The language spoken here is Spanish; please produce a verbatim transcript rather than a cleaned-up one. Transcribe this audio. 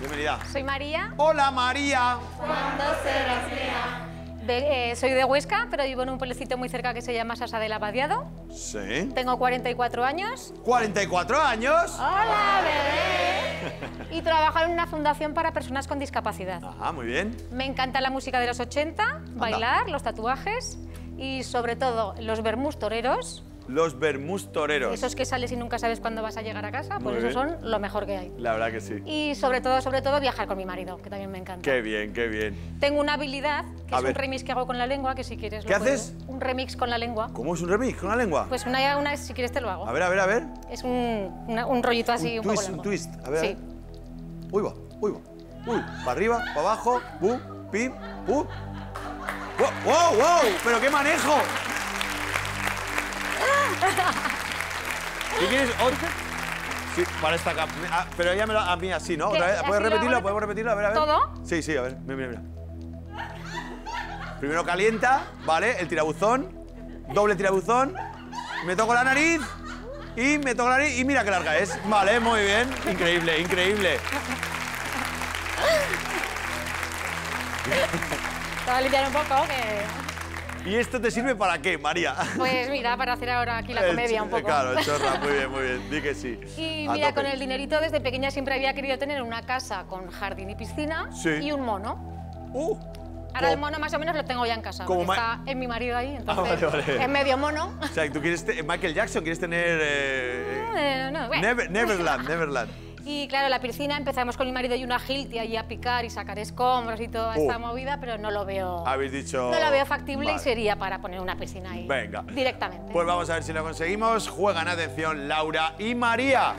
Bienvenida. Soy María. Hola, María. ¿Cuándo serás mía? De, eh, soy de Huesca, pero vivo en un pueblecito muy cerca que se llama Sasa del Abadiado. Sí. Tengo cuarenta y cuatro años. ¿cuarenta y cuatro años? Hola, bebé. Y trabajo en una fundación para personas con discapacidad. Ajá, muy bien. Me encanta la música de los ochenta, anda, bailar, los tatuajes y sobre todo los vermús toreros. Los vermús toreros. Esos que sales y nunca sabes cuándo vas a llegar a casa, pues esos son lo mejor que hay. La verdad que sí. Y sobre todo, sobre todo, viajar con mi marido, que también me encanta. Qué bien, qué bien. Tengo una habilidad, que es un remix que hago con la lengua, que si quieres... ¿Qué haces? Un remix con la lengua. ¿Cómo es un remix con la lengua? Pues una, una si quieres te lo hago. A ver, a ver, a ver. Es un, una, un rollito así, un, un twist, poco largo. Un twist, a ver. Sí. Uy, va, uy, va. Uy, para arriba, para abajo, bu, pim, bu. ¡Wow, wow, wow! ¡Pero qué manejo! ¿Qué quieres? Sí, para esta capa. Ah, pero ella me lo... a mí así, ¿no? ¿Puedes repetirlo? ¿Podemos repetirlo? A ver, a ver. ¿Todo? Sí, sí, a ver. Mira, mira, mira. Primero calienta, ¿vale? El tirabuzón. Doble tirabuzón. Me toco la nariz. Y me toco la nariz. Y mira qué larga es. Vale, muy bien. Increíble, increíble. Te voy a limpiar un poco, que... ¿Y esto te sirve para qué, María? Pues mira, para hacer ahora aquí la comedia un poco. Claro, el chorra, muy bien, muy bien, di que sí. Y a mira, tope. Con el dinerito desde pequeña siempre había querido tener una casa con jardín y piscina, sí, y un mono. Uh, ahora oh. el mono más o menos lo tengo ya en casa, como está en mi marido ahí, entonces ah, vale, vale. es medio mono. O sea, ¿tú quieres Michael Jackson? ¿Quieres tener...? Eh, eh, no, no, bueno. Never, Neverland, Neverland. Y claro, la piscina empezamos con mi marido y una Hilti allí a picar y sacar escombros y toda esta uh, movida, pero no lo veo. Habéis dicho. No lo veo factible, vale, y sería para poner una piscina ahí. Venga. Directamente. Pues vamos a ver si lo conseguimos. Juegan, atención, Laura y María.